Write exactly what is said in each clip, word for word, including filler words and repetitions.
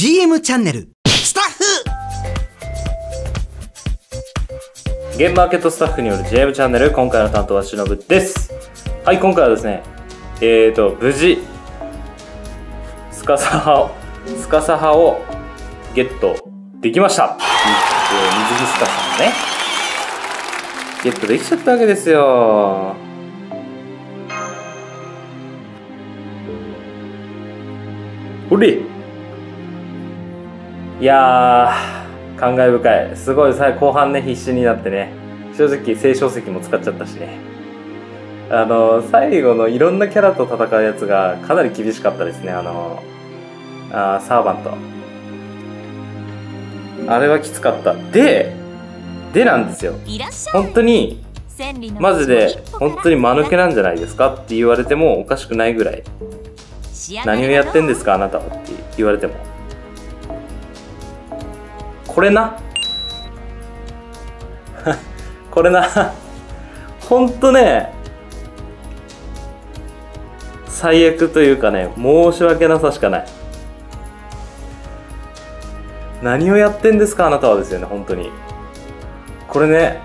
ジーエム チャンネルスタッフゲームマーケットスタッフによる ジーエム チャンネル、今回の担当はしのぶです。はい、今回はですね、えーと無事スカサハをスカサハをゲットできました。水着スカサハね、ゲットできちゃったわけですよ。ほれ、いやー、感慨深い。すごい、さ後半ね、必死になってね、正直青少石も使っちゃったしね、あの最後のいろんなキャラと戦うやつがかなり厳しかったですね。あのあーサーバント、あれはきつかった。ででなんですよ、本当にマジで本当に間抜けなんじゃないですかって言われてもおかしくないぐらい、何をやってんですかあなたはって言われても、これなこれなほんとね、最悪というかね、申し訳なさしかない。何をやってんですかあなたはですよね、本当に。これね、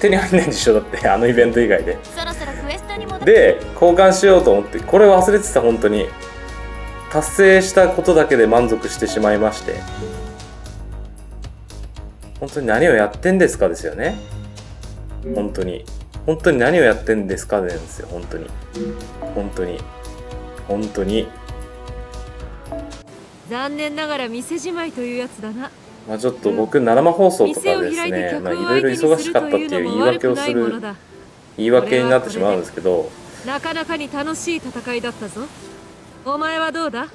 手に入んないんでしょだってあのイベント以外で。で交換しようと思って、これ忘れてた。本当に達成したことだけで満足してしまいまして、本当に何をやってんですかですよね。本当に本当に何をやってんですかなんですよ、本当に本当に本当に。残念ながら店じまいというやつだな。まあちょっと僕生放送とかですね、まあいろいろ忙しかったっていう言い訳をする言い訳になってしまうんですけど、なかなかに楽しい戦いだったぞ。お前はどうだ？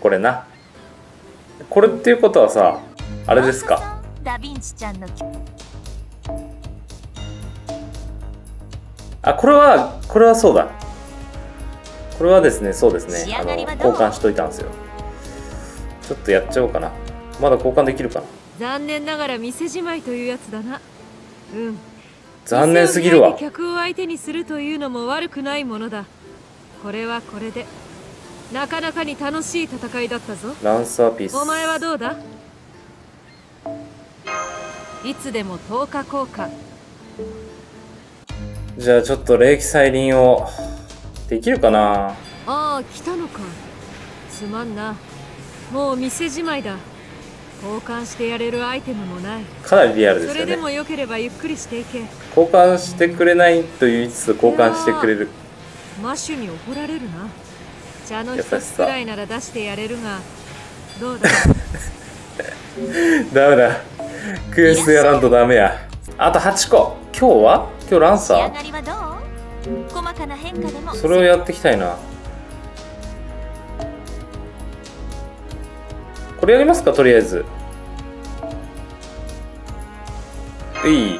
これな、これっていうことはさ、あれですか？あ、これはこれはそうだ。これはですね、そうですね。あの交換しといたんですよ。ちょっとやっちゃおうかな。まだ交換できるかな。残念ながら店じまいというやつだな。うん。残念すぎるわ。客を相手にするというのも悪くないものだ。これはこれでなかなかに楽しい戦いだったぞ。ランサーピース。お前はどうだ？いつでもとおか交換。じゃあちょっと霊気再臨をできるかな。ああ、来たのか。すまんな。もう店じまいだ。交換してやれるアイテムもない。かなりリアルですよね。それでも良ければゆっくりしていけ。交換してくれないと言いつつ交換してくれる。マシュに怒られるな。茶の一つくらいなら出してやれるが、どうだダメだ。クエストやらんとダメや。あとはちこ。今日は今日ランサー、それをやっていきたいな。これやりますか、とりあえず。うい。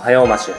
はようマシュ。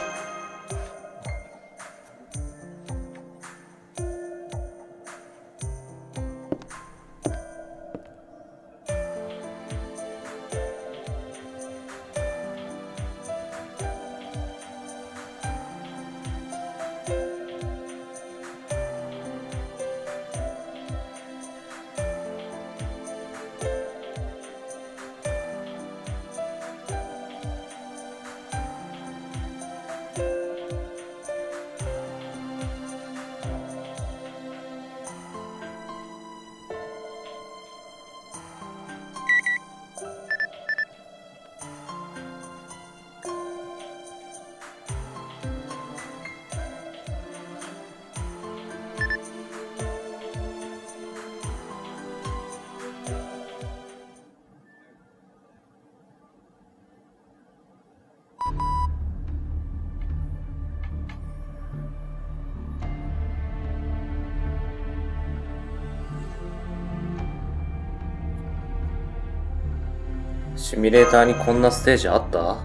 シミュレーターにこんなステージあった？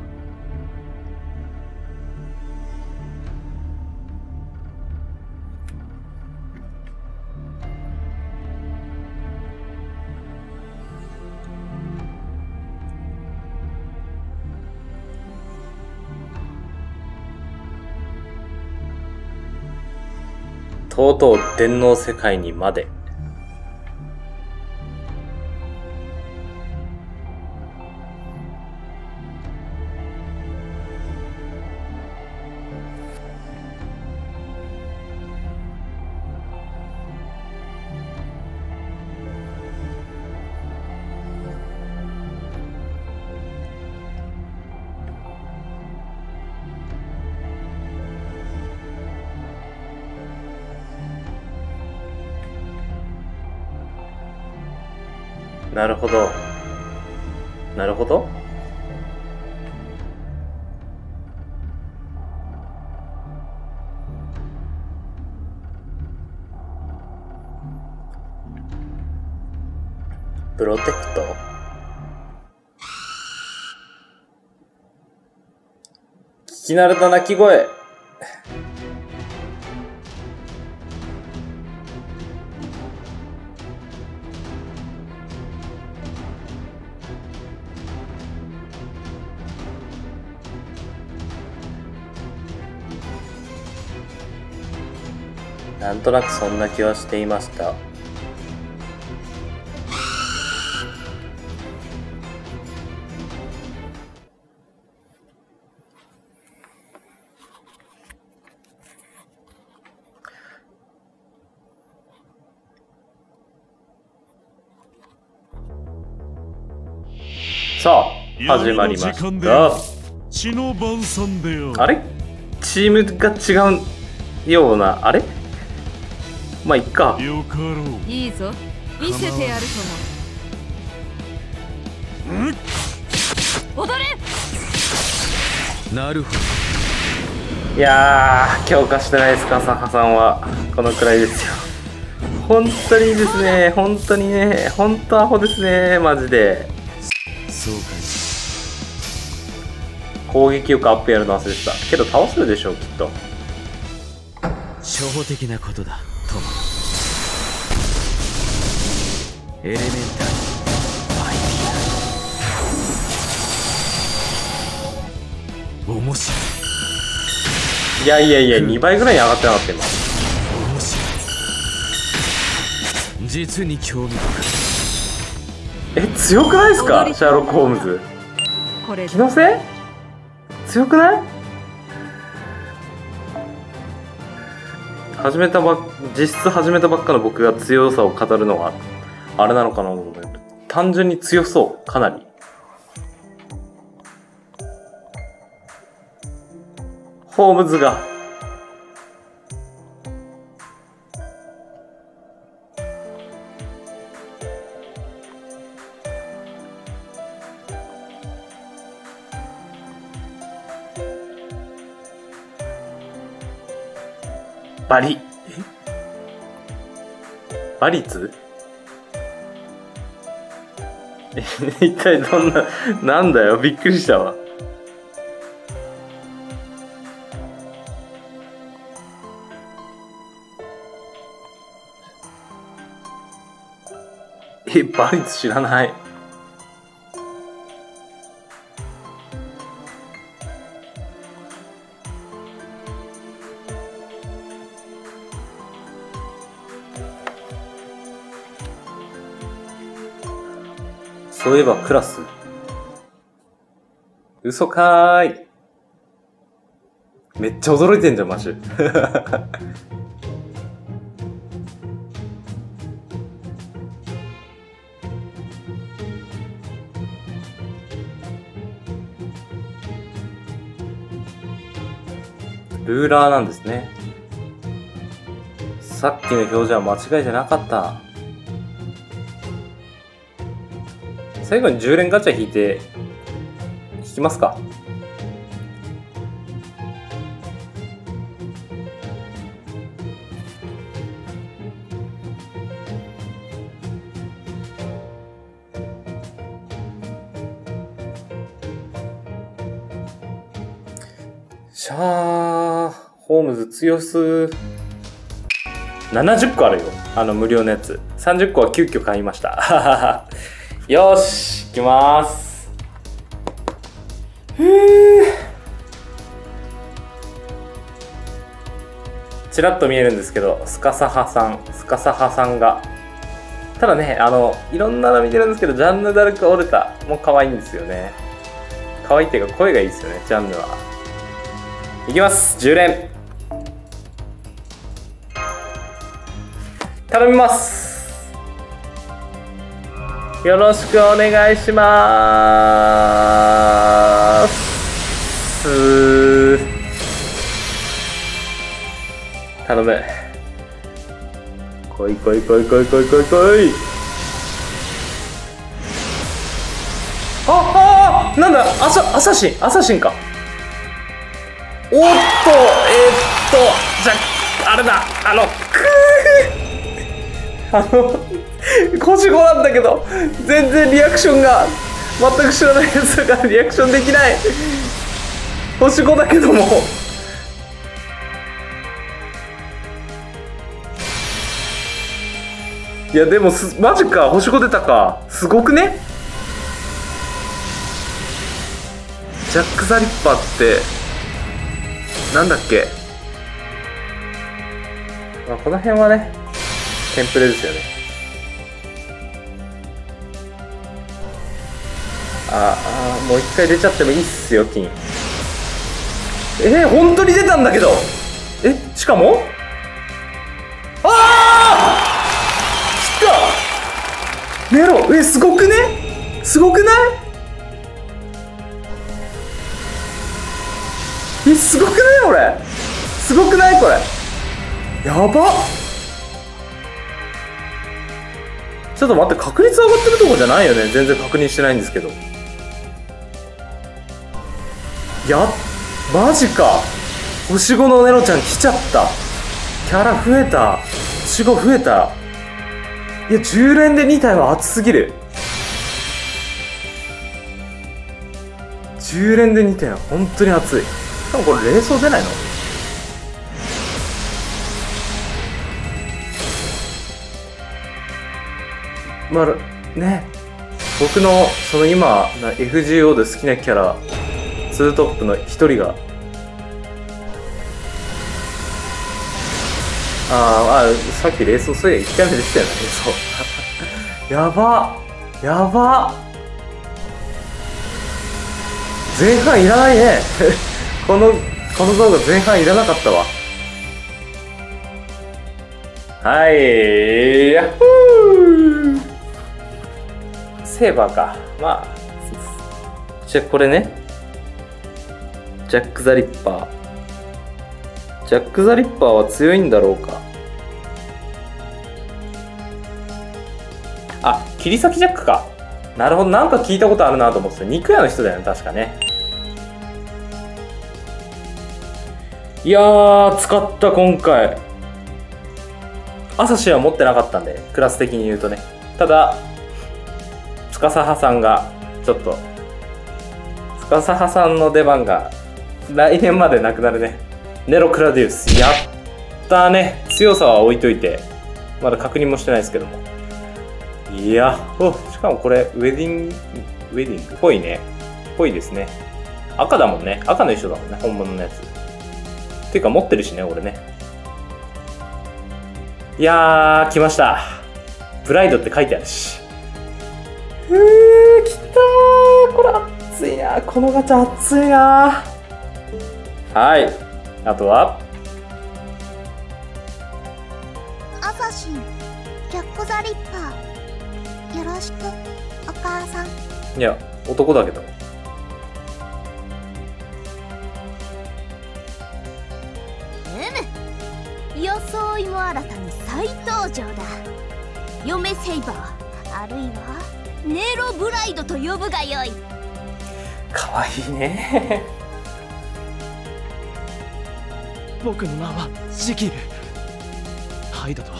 とうとう電脳世界にまで。なるほど。なるほど。プロテクト。聞き慣れた鳴き声。なんとなくそんな気はしていました。さあ、始まりました。あれ？チームが違うような、あれ？まあいっか。いいぞ、見せてやるとも。踊れ。なるほど。いやー、強化してないですか、サハさんは。このくらいですよ。本当にいいですね、本当にね、本当アホですね、マジで。そうかい。攻撃力アップやるの忘れてた。けど倒せるでしょう、きっと。初歩的なことだ。エレメンタルアイディア面白い。いやいやいや、にばいぐらいに上がってなかった今。面白い。実に興味深い。え、強くないですかシャーロック・ホームズ。気のせい？強くない？始めたば実質始めたばっかの僕が強さを語るのはあれなのかな。単純に強そう、かなり。ホームズがバリバリツ一体どんな、なんだよ、びっくりしたわ。え、バリツ知らない。そういえばクラス。嘘かーい。めっちゃ驚いてんじゃん、マジ。ルーラーなんですね。さっきの表示は間違いじゃなかった。最後にじゅうれんガチャ引いて、引きますか。シャー、ホームズ強す。ななじゅっこあるよ、あの無料のやつ。さんじゅっこは急遽買いました。よし、行きまーす。ふぅ。ちらっと見えるんですけど、スカサハさん、スカサハさんが。ただね、あの、いろんなの見てるんですけど、ジャンヌ・ダルク・オルタも可愛いんですよね。可愛いっていうか、声がいいですよね、ジャンヌは。いきます、じゅうれん。頼みます。よろしくお願いしまーす。頼む。来い来い来い来い来い来い来い。ああ、なんだ、アサアサシン、アサシンか。おっと、えー、っとじゃあ、あれだ、あのくーあの腰ごなんだけど、全然リアクションが全く知らないやつだからリアクションできない。腰ごだけどもいやでもすマジか、星ご出たか、すごくね。ジャック・ザ・リッパーってなんだっけ、まあ、この辺はねテンプレですよね。ああ、もう一回出ちゃってもいいっすよ、金。えー、本当に出たんだけど。え、しかもああ来たメロ。え、すごくね、すごくない、え、すごくない、これすごくない、これやばっ。ちょっと待って、確率上がってるとこじゃないよね、全然確認してないんですけど。やっ、マジか。星ごのネロちゃん来ちゃった。キャラ増えた。星ご増えた。いや、じゅうれんでにたいは熱すぎる。じゅうれんでにたいは本当に熱い。多分これ、冷蔵出ないの？まあ、ね。僕の、その今、エフジーオー で好きなキャラ、ツートップの一人が、あー、あ、さっきレースをそういやいっかいめでしたよね、そう。やばやば、前半いらないね。この、この動画前半いらなかったわ。はい、ヤッホー。セーバーか。まあ、じゃあこれね。ジャック・ザ・リッパー。ジャック・ザ・リッパーは強いんだろうか。あ、切り裂きジャックか。なるほど、なんか聞いたことあるなと思ってた。肉屋の人だよね、確かね。いやー、使った、今回。アサシンは持ってなかったんで、クラス的に言うとね。ただ、つかさはさんが、ちょっと、つかさはさんの出番が、来年までなくなるね。ネロ・クラディウス。やったね。強さは置いといて。まだ確認もしてないですけども。いや、しかもこれ、ウェディング、ウェディングっぽいね。っぽいですね。赤だもんね。赤の衣装だもんね、本物のやつ。っていうか、持ってるしね、俺ね。いやー、来ました。プライドって書いてあるし。うー、来たー。これ、熱いなー。このガチャ、熱いなー。はい。あとはアサシン、ジャック・ザ・リッパー。よろしく、お母さん。いや、男だけど。装いも新たに再登場だ。嫁セイバー、あるいはネロブライドと呼ぶがよい。かわいいね。僕の名はシキル。ハイドとは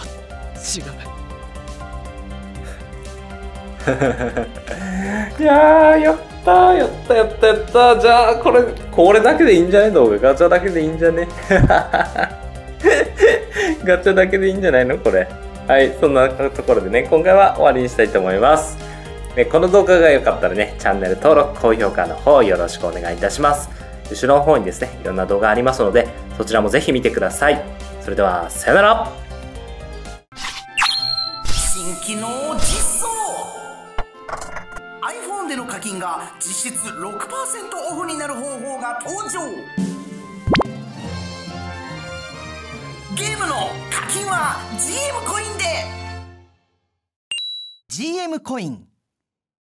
違う。いやー、やったー、やったやったやった。じゃあこれこれだけでいいんじゃねえの？ガチャだけでいいんじゃね？ガチャだけでいいんじゃないのこれ。はい、そんなところでね、今回は終わりにしたいと思います。ね、この動画が良かったらね、チャンネル登録、高評価の方よろしくお願いいたします。後ろの方にですね、いろんな動画ありますので、そちらもぜひ見てください。それでは、さよなら。新機能実装 iPhone での課金が実質 ろくパーセント オフになる方法が登場。ゲームの課金は ジーエム コインで。 ジーエム コイン